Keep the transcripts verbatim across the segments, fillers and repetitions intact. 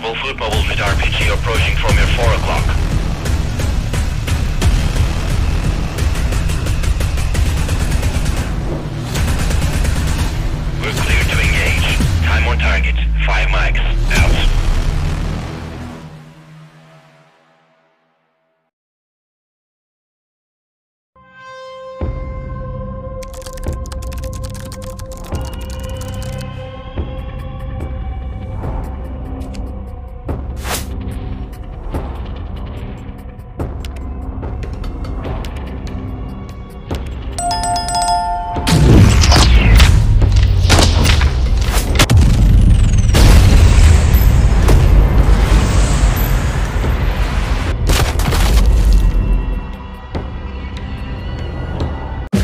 possible food bubbles with R P G approaching from your four o'clock. We're clear to engage. Time on target, five mics, out.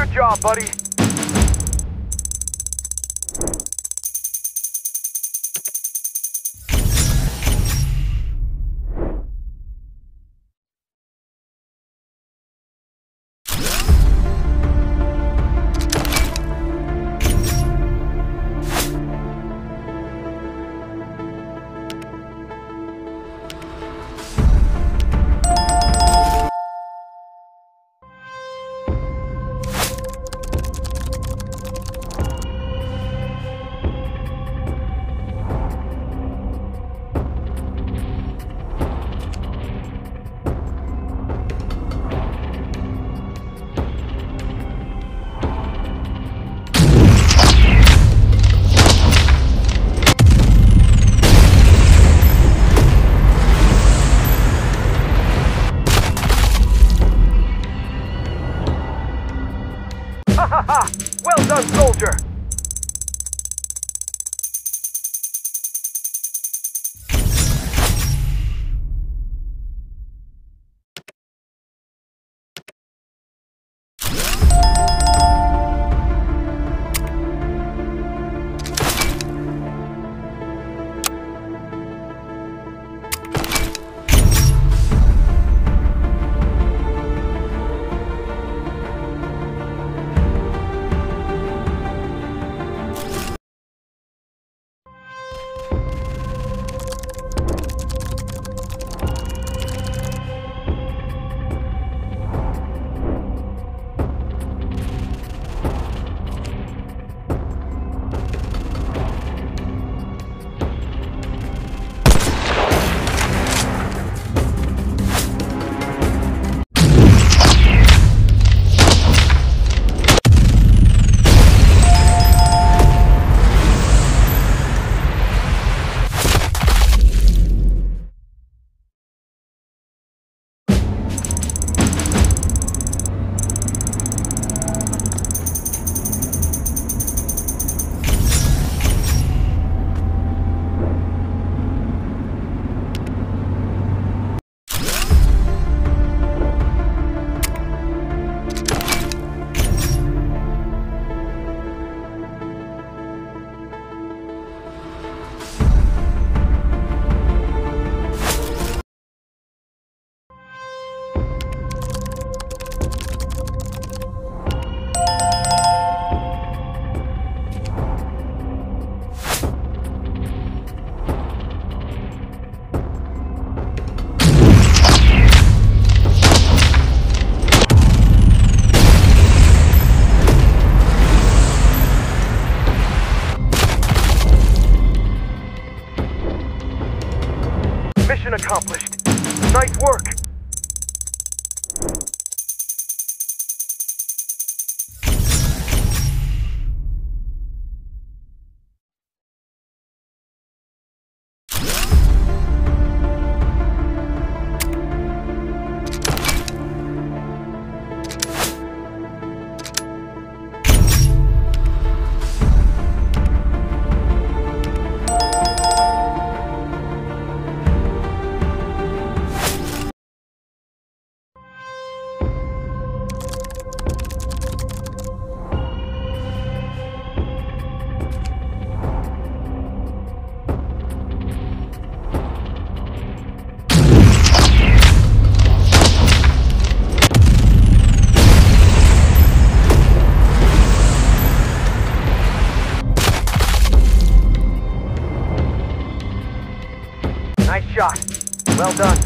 Good job, buddy. Well done, soldier! Mission accomplished. Nice work. Well done.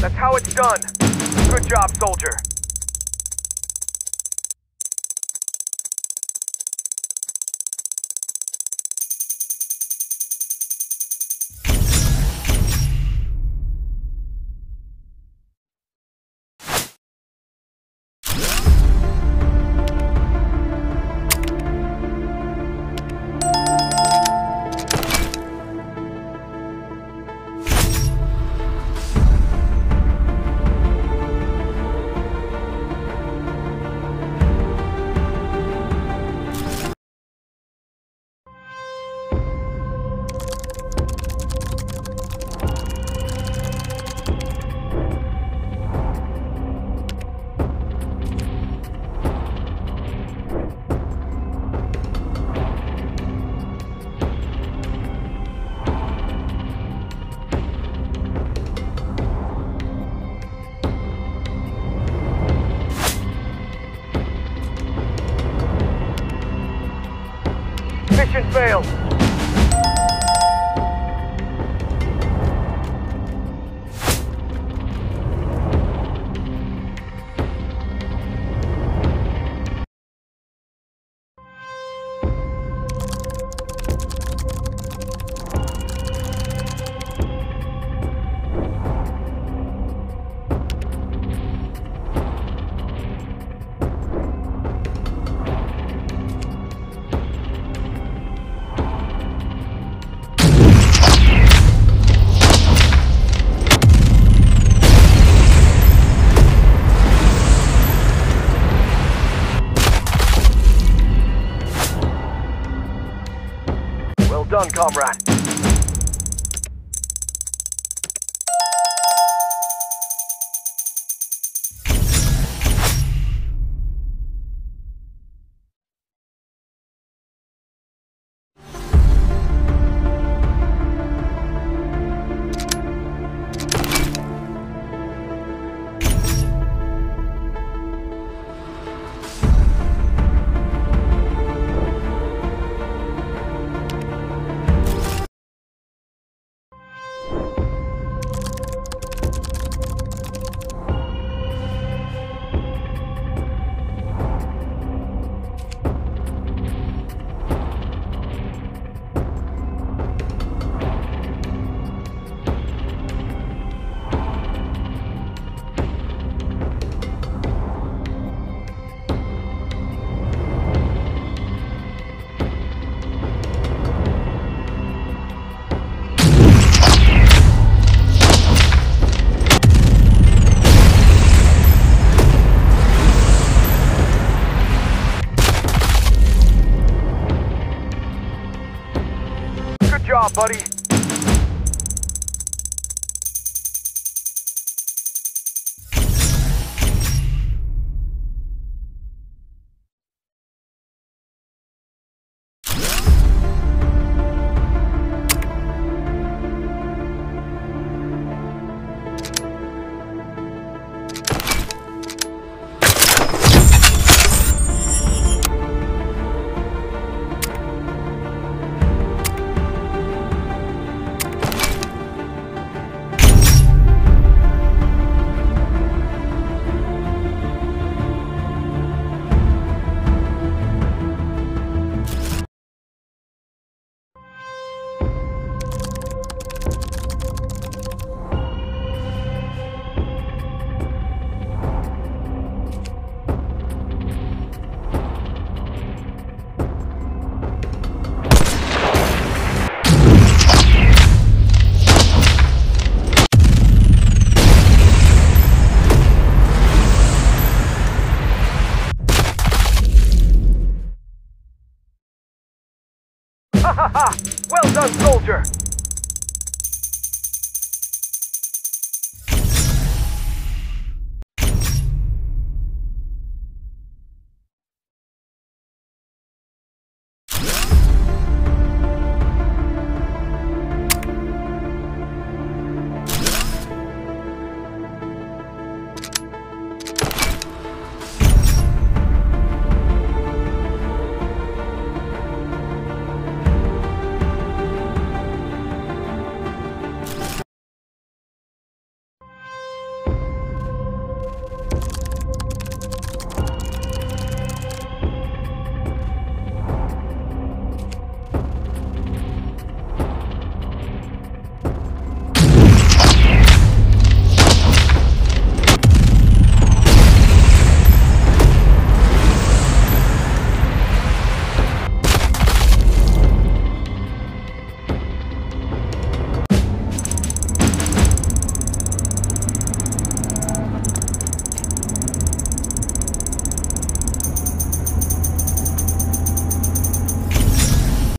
That's how it's done. Good job, soldier. Mission failed. Done, comrade. Ah, well done, soldier!